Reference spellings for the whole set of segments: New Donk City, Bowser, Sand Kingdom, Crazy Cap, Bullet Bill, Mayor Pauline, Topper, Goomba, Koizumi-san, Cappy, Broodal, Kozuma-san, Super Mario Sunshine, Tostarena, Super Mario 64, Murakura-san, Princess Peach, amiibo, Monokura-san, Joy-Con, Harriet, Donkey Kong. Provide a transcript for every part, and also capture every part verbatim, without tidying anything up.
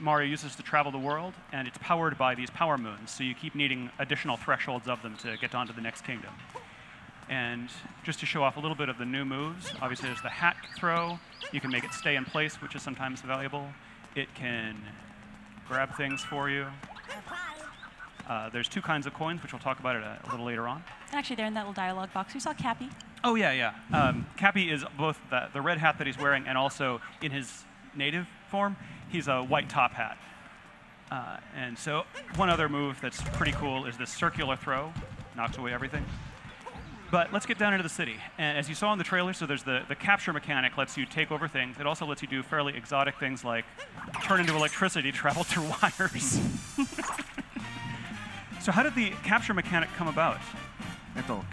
Mario uses to travel the world, and it's powered by these power moons, so you keep needing additional thresholds of them to get onto the next kingdom. And just to show off a little bit of the new moves, obviously there's the hat throw. You can make it stay in place, which is sometimes valuable. It can grab things for you. Uh, there's two kinds of coins, which we'll talk about it a, a little later on. Actually, they're in that little dialogue box. You saw Cappy. Oh, yeah, yeah. Um, Cappy is both the, the red hat that he's wearing and also in his native form, he's a white top hat. Uh, and so one other move that's pretty cool is this circular throw. Knocks away everything. But let's get down into the city. And as you saw in the trailer, so there's the, the capture mechanic lets you take over things. It also lets you do fairly exotic things like turn into electricity, travel through wires. So how did the capture mechanic come about? So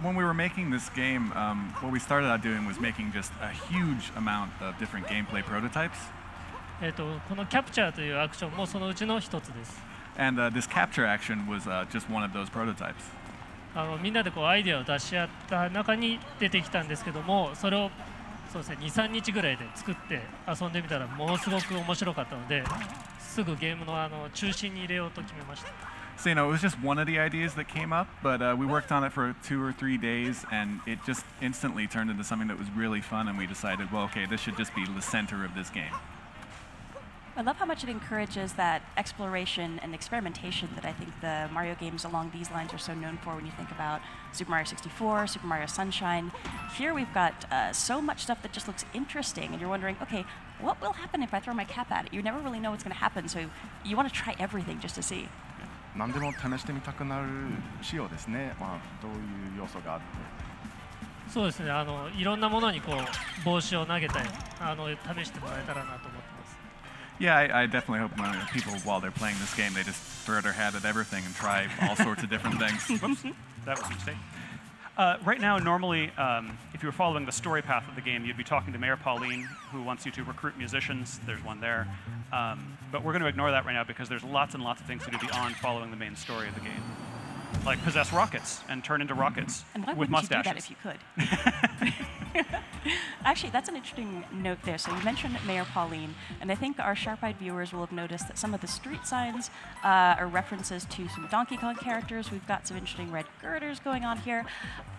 when we were making this game, um, what we started out doing was making just a huge amount of different gameplay prototypes. And uh, this capture action was uh, just one of those prototypes. So, you know, it was just one of the ideas that came up, but uh, we worked on it for two or three days, and it just instantly turned into something that was really fun, and we decided, well, okay, this should just be the center of this game. I love how much it encourages that exploration and experimentation that I think the Mario games along these lines are so known for when you think about Super Mario sixty-four, Super Mario Sunshine. Here we've got uh, so much stuff that just looks interesting, and you're wondering, okay, what will happen if I throw my cap at it? You never really know what's going to happen, so you want to try everything just to see. 何でも試してみたくなる仕様ですね。まあ、どういう要素があって。そうですね。あの、いろんなものにこう帽子を投げたり、あの、試してもらえたらなと思ってます。 Yeah, I, I definitely hope when people, while they're playing this game, they just throw their hat at everything and try all sorts of different things. Whoops, that was a mistake. Uh, right now, normally, um, if you were following the story path of the game, you'd be talking to Mayor Pauline, who wants you to recruit musicians. There's one there. Um, but we're going to ignore that right now because there's lots and lots of things to do beyond following the main story of the game. Like possess rockets and turn into rockets with mustaches. And why wouldn't you do that if you could? Actually, that's an interesting note there. So you mentioned Mayor Pauline, and I think our sharp-eyed viewers will have noticed that some of the street signs uh, are references to some Donkey Kong characters. We've got some interesting red girders going on here.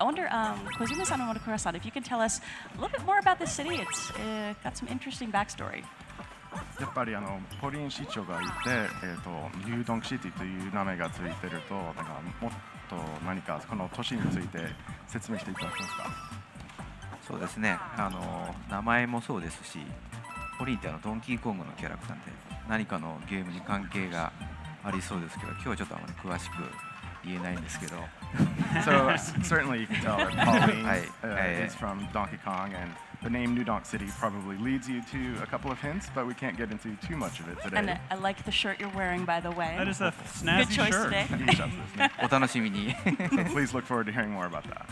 I wonder, um, Kozuma-san and Monokura-san, if you can tell us a little bit more about this city. It's uh, got some interesting backstory. やっぱりあのポリン市長がいて、えっとニュードンクシティという名前がついてると、なんかもっと何かこの都市について説明していただけますか。そうですね。あの名前もそうですし、ポリンってあのドンキーコングのキャラクターで何かのゲームに関係がありそうですけど、今日はちょっとあまり詳しく言えないんですけど。So certainly you can tell that Pauline is from Donkey Kong and. The name New Donk City probably leads you to a couple of hints, but we can't get into too much of it today. And I like the shirt you're wearing, by the way. That is a snazzy shirt. Good choice today. So please look forward to hearing more about that.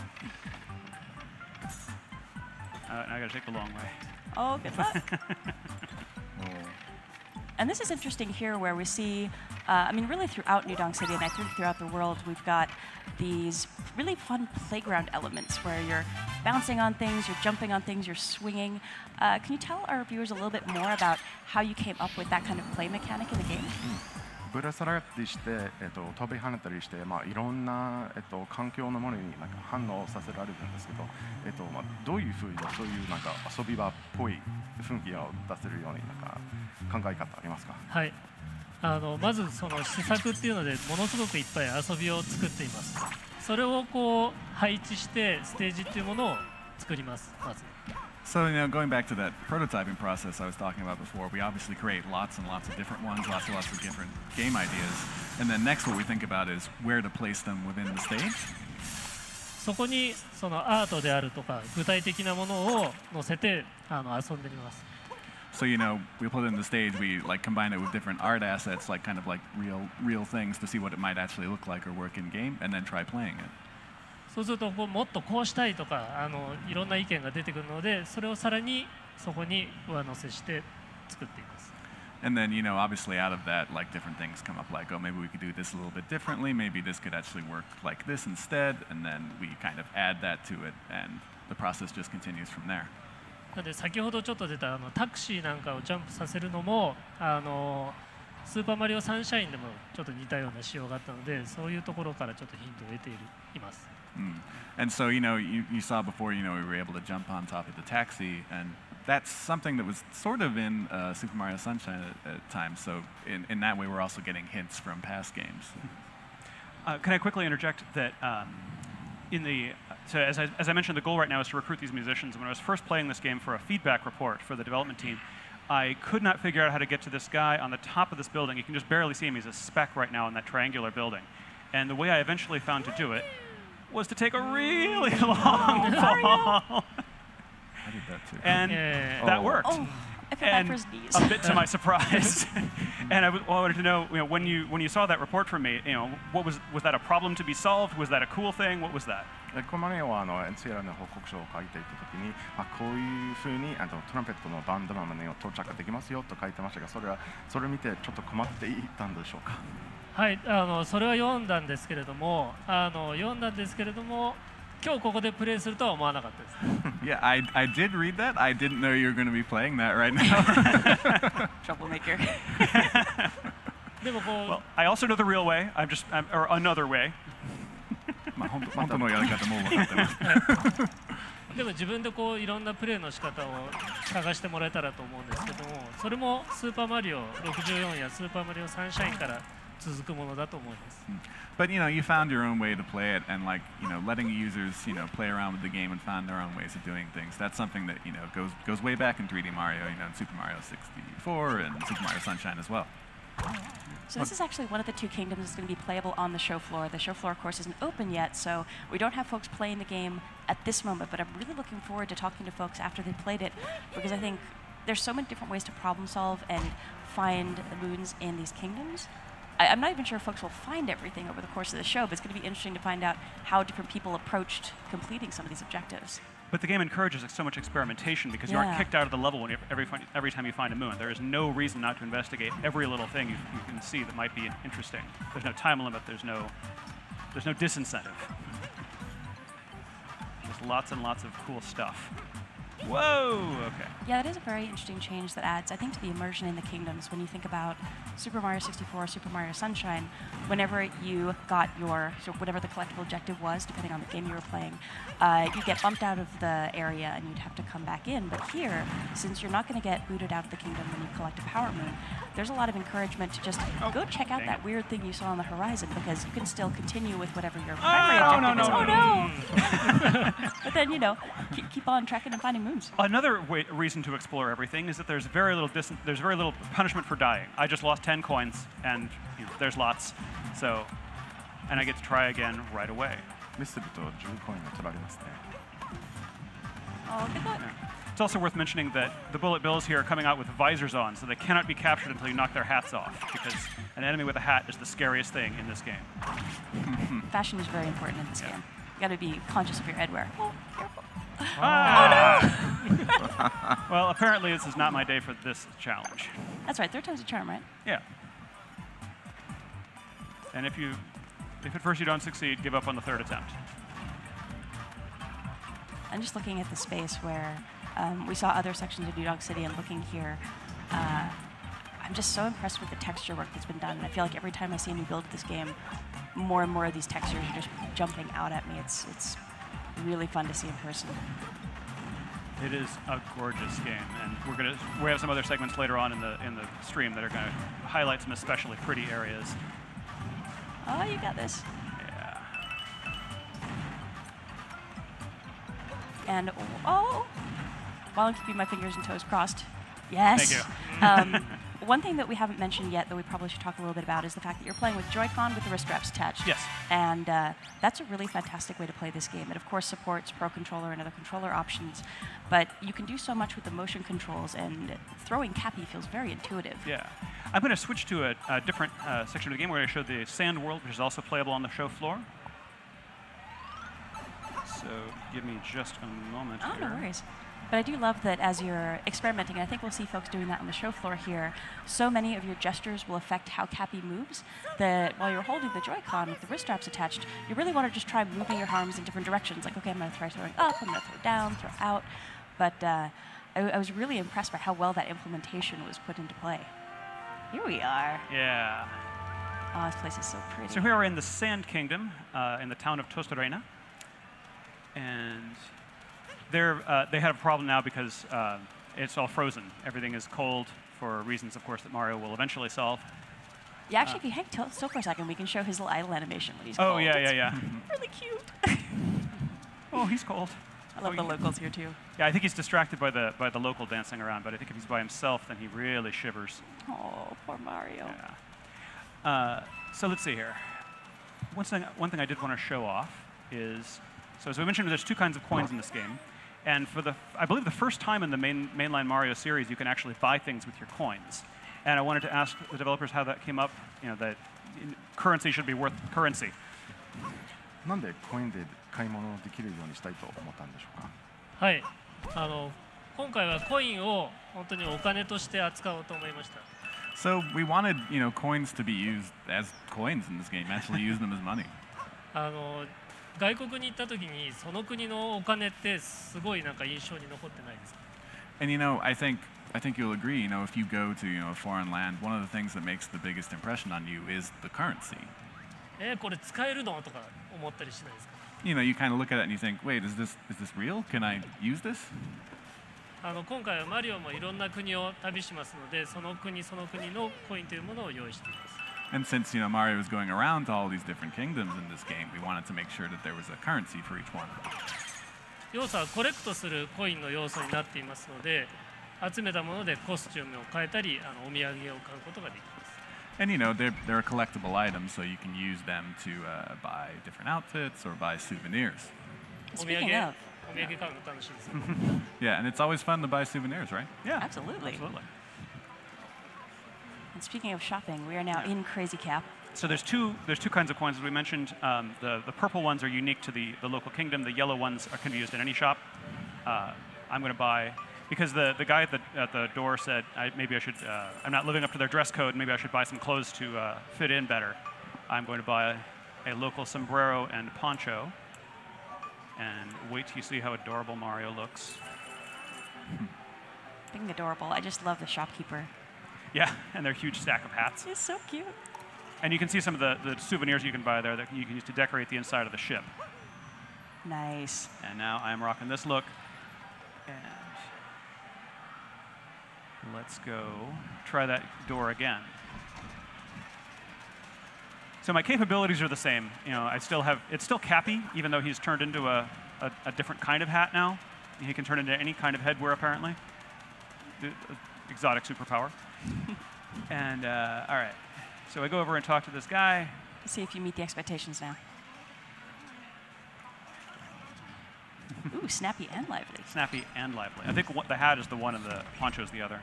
Uh, now I gotta take the long way. Oh, good luck. And this is interesting here where we see, uh, I mean, really throughout New Donk City, and I think throughout the world, we've got these really fun playground elements where you're bouncing on things, you're jumping on things, you're swinging. Uh, can you tell our viewers a little bit more about how you came up with that kind of play mechanic in the game? ぶら下がりして、えっと飛び跳ねたりして、まあいろんなえっと環境のものになんか反応させられるんですけど、えっとまあどういう風にそういうなんか遊び場っぽい雰囲気を出せるようになんか考え方ありますか？はい。あのまずその試作っていうのでものすごくいっぱい遊びを作っています。それをこう配置してステージっていうものを作ります。まず。 So, you know, going back to that prototyping process I was talking about before, we obviously create lots and lots of different ones, lots and lots of different game ideas. And then next what we think about is where to place them within the stage. So, you know, we put it in the stage, we like combine it with different art assets, like kind of like real, real things to see what it might actually look like or work in game, and then try playing it. そうするとこうもっとこうしたいとかあのいろんな意見が出てくるのでそれをさらにそこに上乗せして作っています。And then, you know, obviously out of that, like different things come up, like, oh, maybe we could do this a little bit differently. Maybe this could actually work like this instead. And then we kind of add that to it, and the process just continues from there. なので先ほどちょっと出たあのタクシーなんかをジャンプさせるのもあのスーパーマリオサンシャインでもちょっと似たような仕様があったのでそういうところからちょっとヒントを得ています。Mm. And so you know you, you saw before you know we were able to jump on top of the taxi, and that's something that was sort of in uh, Super Mario Sunshine at, at times. So in in that way we're also getting hints from past games. Uh, can I quickly interject that? Um, In the, so as I, as I mentioned, the goal right now is to recruit these musicians. When I was first playing this game for a feedback report for the development team, I could not figure out how to get to this guy on the top of this building. You can just barely see him. He's a speck right now in that triangular building. And the way I eventually found to do it was to take a really long fall. I did that too. And yeah. that oh. worked. Oh. And a bit to my surprise, and I, was, well, I wanted to know, you know, when you when you saw that report from me, you know, what was was that a problem to be solved? Was that a cool thing? What was that? このマリオはあのエヌシーアールの報告書を書いていたときに、あこういうふうにあのトランペットのバンドマンの到着できますよと書いてましたが、それはそれを見てちょっと困っていたんでしょうか？はい、あのそれは読んだんですけれども、あの読んだんですけれども。Yeah, I, I did read that. I didn't know you were going to be playing that right now. Troublemaker. Well, I also know the real way. I'm just, I'm, or another way. But you know, you found your own way to play it, and like you know, letting users you know play around with the game and find their own ways of doing things. That's something that you know goes goes way back in three D Mario, you know, in Super Mario sixty-four and Super Mario Sunshine as well. So this is actually one of the two kingdoms that's going to be playable on the show floor. The show floor, of course, isn't open yet, so we don't have folks playing the game at this moment. But I'm really looking forward to talking to folks after they've played it, because I think there's so many different ways to problem solve and find the moons in these kingdoms. I, I'm not even sure folks will find everything over the course of the show, but it's going to be interesting to find out how different people approached completing some of these objectives. But the game encourages so much experimentation because yeah. you aren't kicked out of the level when you, every, every time you find a moon. There is no reason not to investigate every little thing you, you can see that might be interesting. There's no time limit. There's no, there's no disincentive. There's lots and lots of cool stuff. Whoa! Okay. Yeah, that is a very interesting change that adds, I think, to the immersion in the kingdoms. When you think about Super Mario sixty-four, Super Mario Sunshine, whenever you got your, so whatever the collectible objective was, depending on the game you were playing, uh, you'd get bumped out of the area and you'd have to come back in. But here, since you're not going to get booted out of the kingdom when you collect a power moon, there's a lot of encouragement to just oh, go check out that it. weird thing you saw on the horizon because you can still continue with whatever your primary oh, objective no, no, is. No, oh, no! no. no. But then, you know, keep, keep on tracking and finding moons. Another way, reason to explore everything is that there's very little dis there's very little punishment for dying. I just lost ten coins, and you know, there's lots. So, and I get to try again right away. Oh, good luck. It's also worth mentioning that the Bullet Bills here are coming out with visors on, so they cannot be captured until you knock their hats off, because an enemy with a hat is the scariest thing in this game. Fashion is very important in this yeah. game. You got to be conscious of your headwear. Oh, careful. Ah. Oh, no. Well, apparently this is not my day for this challenge. That's right. Third time's a charm, right? Yeah. And if you, if at first you don't succeed, give up on the third attempt. I'm just looking at the space where um, we saw other sections of New Donk City, and looking here, uh, I'm just so impressed with the texture work that's been done. And I feel like every time I see a new build of this game, more and more of these textures are just jumping out at me. It's it's. Really fun to see in person. It is a gorgeous game, and we're gonna we have some other segments later on in the in the stream that are gonna highlight some especially pretty areas. Oh, you got this. Yeah. And oh, while I'm keeping my fingers and toes crossed. Yes. Thank you. Um, One thing that we haven't mentioned yet that we probably should talk a little bit about is the fact that you're playing with Joy-Con with the wrist straps attached. Yes. And uh, that's a really fantastic way to play this game. It, of course, supports Pro Controller and other controller options, but you can do so much with the motion controls, and throwing Cappy feels very intuitive. Yeah. I'm going to switch to a, a different uh, section of the game where I showed the Sand World, which is also playable on the show floor. So give me just a moment. Oh, here. No worries. But I do love that as you're experimenting, and I think we'll see folks doing that on the show floor here, so many of your gestures will affect how Cappy moves, that while you're holding the Joy-Con with the wrist straps attached, you really want to just try moving your arms in different directions. Like, okay, I'm going to try throwing up, I'm going to throw down, throw out. But uh, I, I was really impressed by how well that implementation was put into play. Here we are. Yeah. Oh, this place is so pretty. So here we are in the Sand Kingdom, uh, in the town of Tostarena. And uh, they had a problem now because uh, it's all frozen. Everything is cold for reasons, of course, that Mario will eventually solve. Yeah, actually, uh, if you hang still for a second, we can show his little idle animation when he's oh, cold. Oh, yeah, it's yeah, yeah. really cute. Oh, he's cold. I love oh, the locals here, too. Yeah, I think he's distracted by the, by the local dancing around, but I think if he's by himself, then he really shivers. Oh, poor Mario. Yeah. Uh, so let's see here. One thing, one thing I did want to show off is, so as we mentioned, there's two kinds of coins in this game. And for the, I believe the first time in the main, mainline Mario series, you can actually buy things with your coins. And I wanted to ask the developers how that came up, you know, that currency should be worth currency. So we wanted, you know, coins to be used as coins in this game, actually use them as money. And you know, I think I think you'll agree, you know, if you go to, you know, a foreign land, one of the things that makes the biggest impression on you is the currency. You know, you kind of look at it and you think, wait, is this is this real? Can I use this? And since, you know, Mario was going around to all these different kingdoms in this game, we wanted to make sure that there was a currency for each one. And, you know, they're, they're a collectible item, so you can use them to uh, buy different outfits or buy souvenirs. Speaking of. Yeah. Yeah, and it's always fun to buy souvenirs, right? Yeah, absolutely. Absolutely. And speaking of shopping, we are now yeah. in Crazy Cap. So there's two there's two kinds of coins, as we mentioned. Um, the the purple ones are unique to the the local kingdom. The yellow ones are can be used in any shop. Uh, I'm going to buy because the the guy at the at the door said I, maybe I should uh, I'm not living up to their dress code. Maybe I should buy some clothes to uh, fit in better. I'm going to buy a, a local sombrero and poncho. And wait till you see how adorable Mario looks. Being adorable, I just love the shopkeeper. Yeah, and their huge stack of hats. He's so cute. And you can see some of the, the souvenirs you can buy there that you can use to decorate the inside of the ship. Nice. And now I'm rocking this look. And let's go try that door again. So my capabilities are the same. You know, I still have it's still Cappy, even though he's turned into a, a, a different kind of hat now. He can turn into any kind of headwear, apparently. Exotic superpower. And uh, all right, so I go over and talk to this guy. Let's see if you meet the expectations now. Ooh, snappy and lively. Snappy and lively. I think the hat is the one, and the poncho is the other.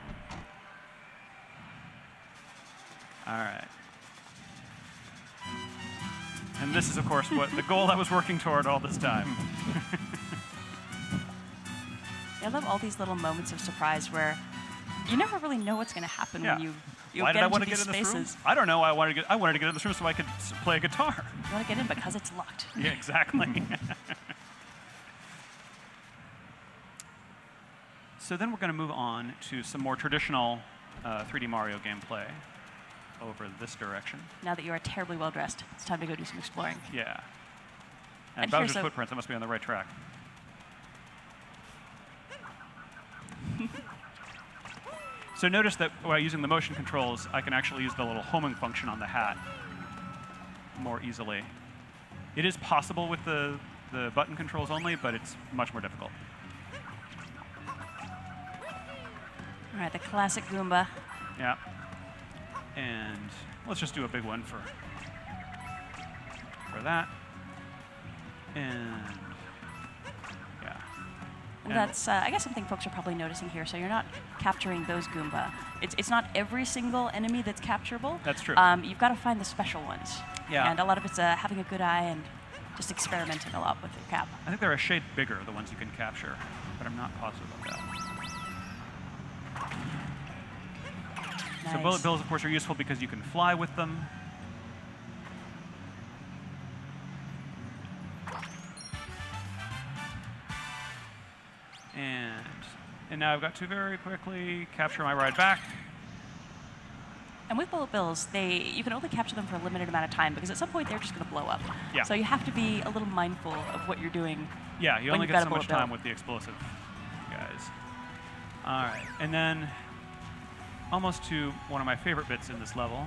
All right. And this is, of course, what the goal I was working toward all this time. I love all these little moments of surprise where you never really know what's going to happen yeah. when you you Why get did I into want to these get in spaces. This room? I don't know. I wanted to get I wanted to get in this room so I could play a guitar. You want to get in because it's locked. Yeah, exactly. So then we're going to move on to some more traditional uh, three D Mario gameplay. Over this direction. Now that you are terribly well dressed, it's time to go do some exploring. Yeah. And, and Bowser's footprints, I must be on the right track. So notice that by using the motion controls, I can actually use the little homing function on the hat more easily. It is possible with the, the button controls only, but it's much more difficult. All right, the classic Goomba. Yeah. And let's just do a big one for, for that. And yeah. And that's, uh, I guess, something folks are probably noticing here. So you're not capturing those Goomba. It's, it's not every single enemy that's capturable. That's true. Um, you've got to find the special ones. Yeah. And a lot of it's uh, having a good eye and just experimenting a lot with your cap. I think they're a shade bigger, the ones you can capture, but I'm not positive about that. Nice. So bullet bills, of course, are useful because you can fly with them. And, and now I've got to very quickly capture my ride back. And with bullet bills, they you can only capture them for a limited amount of time because at some point they're just going to blow up. Yeah. So you have to be a little mindful of what you're doing. Yeah, you only get so much time with the explosive guys. All right, and then almost to one of my favorite bits in this level.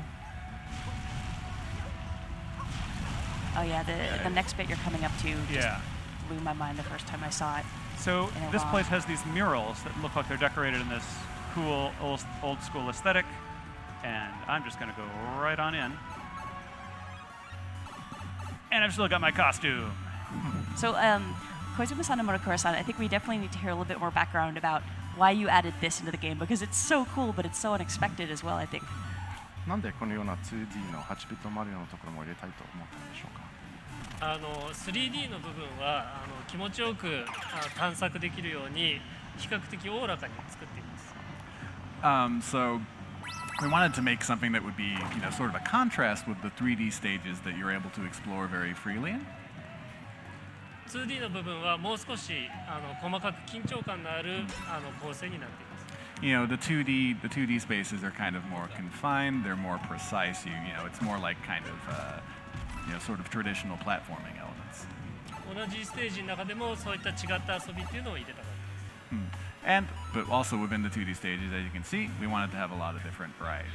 Oh yeah, the okay. the next bit you're coming up to just yeah. blew my mind the first time I saw it. So this place has these murals that look like they're decorated in this cool old, old school aesthetic. And I'm just going to go right on in. And I've still got my costume. So, um, Koizumi-san and Murakura-san, I think we definitely need to hear a little bit more background about why you added this into the game, because it's so cool, but it's so unexpected as well, I think. Um, so... We wanted to make something that would be, you know, sort of a contrast with the three D stages that you're able to explore very freely. You know, the two D, the two D spaces are kind of more confined. They're more precise. You, you know, it's more like kind of, uh, you know, sort of traditional platforming elements. Hmm. And, but also within the two D stages, as you can see, we wanted to have a lot of different variety.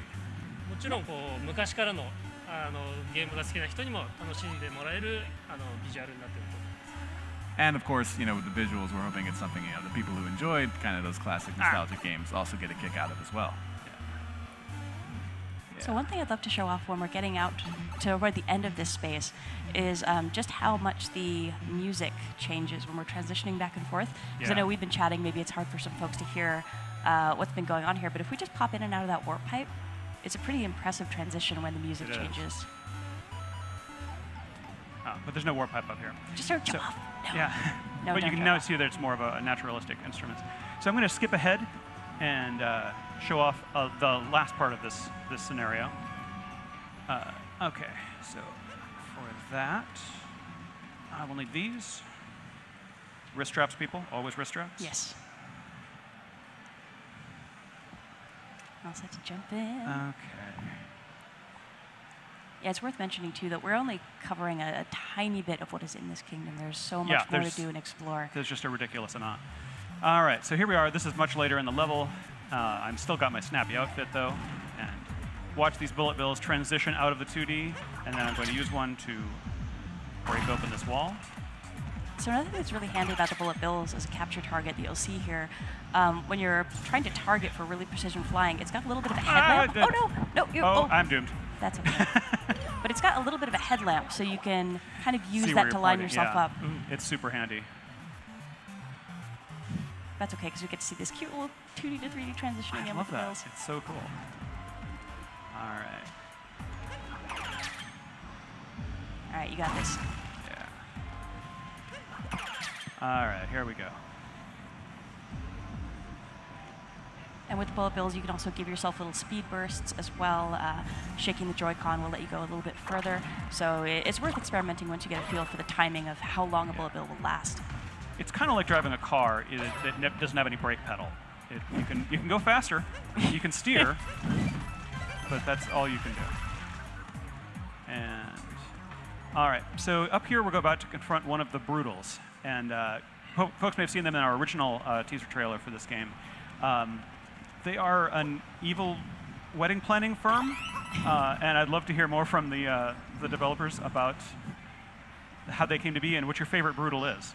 And of course, you know, with the visuals, we're hoping it's something, you know, the people who enjoyed kind of those classic nostalgic ah. games also get a kick out of as well. So one thing I'd love to show off when we're getting out to toward the end of this space is um, just how much the music changes when we're transitioning back and forth. Because yeah. I know we've been chatting, maybe it's hard for some folks to hear uh, what's been going on here, but if we just pop in and out of that warp pipe, it's a pretty impressive transition when the music it changes. Oh, but there's no warp pipe up here. Just sort of jump so, off. No. Yeah. no, but you can notice here that it's more of a naturalistic instrument. So I'm going to skip ahead and uh, show off uh, the last part of this this scenario. Uh, okay, so for that, I will need these wrist straps. People always wrist straps. Yes. I also have to jump in. Okay. Yeah, it's worth mentioning too that we're only covering a, a tiny bit of what is in this kingdom. There's so much yeah, more to do and explore. There's just a ridiculous amount. All right, so here we are. This is much later in the level. Uh, I'm still got my snappy outfit, though. And watch these bullet bills transition out of the two D. And then I'm going to use one to break open this wall. So another thing that's really handy about the bullet bills is a capture target that you'll see here. Um, when you're trying to target for really precision flying, it's got a little bit of a headlamp. Ah, oh, no. no you, oh, oh, I'm doomed. That's OK. But it's got a little bit of a headlamp, so you can kind of use see that to line pointing. yourself yeah. up. It's super handy. That's okay, because we get to see this cute little two D to three D transition again with the bills. I love that. It's so cool. All right. All right, you got this. Yeah. All right, here we go. And with the bullet bills, you can also give yourself little speed bursts as well. Uh, shaking the Joy-Con will let you go a little bit further. So it, it's worth experimenting once you get a feel for the timing of how long a bullet bill will last. It's kind of like driving a car that doesn't have any brake pedal. It, you can you can go faster, you can steer, but that's all you can do. And all right, so up here we're about to confront one of the Broodals, and uh, folks may have seen them in our original uh, teaser trailer for this game. Um, they are an evil wedding planning firm, uh, and I'd love to hear more from the uh, the developers about how they came to be and what your favorite Broodal is.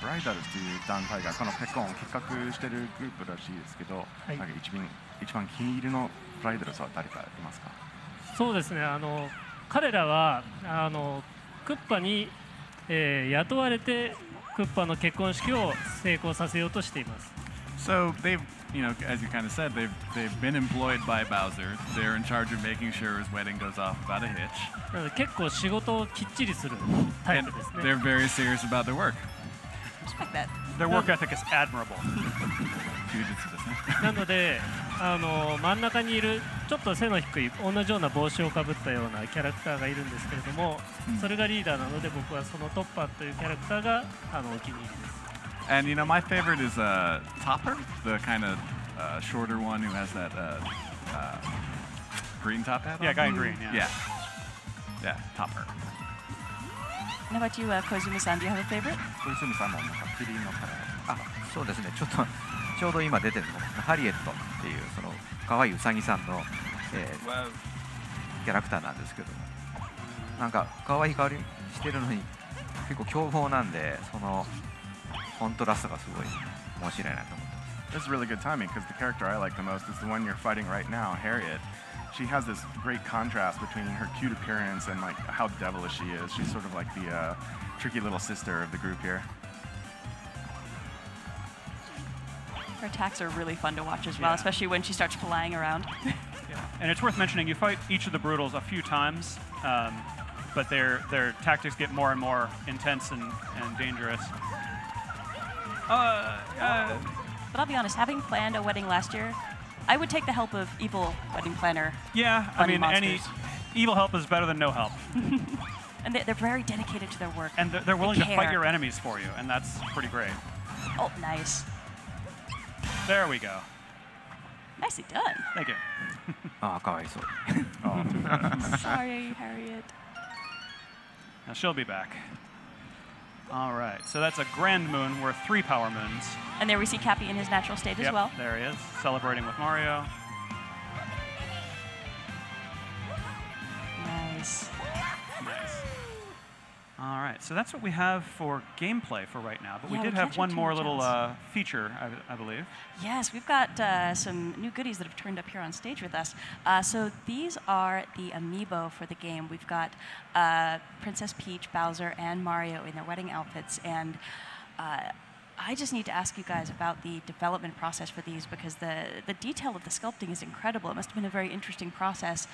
ブライダルっていう団体がこの結婚を企画してるグループらしいですけど、なんか一番一番気に入りのブライダルは誰かいますか？そうですね。あの彼らはあのクッパに、えー、雇われてクッパの結婚式を成功させようとしています。So they've, you know, as you kind of said, they've they've been employed by Bowser. They're in charge of making sure his wedding goes off without a hitch. And they're very serious about their work. Respect that. Their work ethic is admirable. And you know, my favorite is uh, Topper, the kind of uh, shorter one who has that uh, uh, green top hat on. Yeah, guy in green. Yeah. yeah, yeah, Topper. And how about you, uh, Koizumi-san? Do you have a favorite? Koizumi-sanもハッピーのから。あ、そうですね。ちょっとちょうど今出てるのハリエットっていうその可愛いウサギさんのキャラクターなんですけど、なんか可愛い香りしてるのに結構凶暴なんでその。That's really good timing because the character I like the most is the one you're fighting right now, Harriet. She has this great contrast between her cute appearance and like how devilish she is. She's sort of like the uh, tricky little sister of the group here. Her attacks are really fun to watch as well, yeah. Especially when she starts flying around. Yeah. And it's worth mentioning, you fight each of the Broodals a few times, um, but their their tactics get more and more intense and, and dangerous. Uh, uh, but I'll be honest, having planned a wedding last year, I would take the help of evil wedding planner. Yeah, I mean, monsters. any evil help is better than no help. And they, they're very dedicated to their work. And they're, they're willing they to fight your enemies for you, and that's pretty great. Oh, nice. There we go. Nicely done. Thank you. Oh, sorry. Oh. Sorry, Harriet. Now she'll be back. All right, so that's a grand moon worth three power moons. And there we see Cappy in his natural state yep, as well. There he is, celebrating with Mario. Nice. Nice. All right, so that's what we have for gameplay for right now. But yeah, we did we have one more little uh, feature, I, I believe. Yes, we've got uh, some new goodies that have turned up here on stage with us. Uh, so these are the amiibo for the game. We've got uh, Princess Peach, Bowser, and Mario in their wedding outfits. And uh, I just need to ask you guys about the development process for these because the, the detail of the sculpting is incredible. It must have been a very interesting process.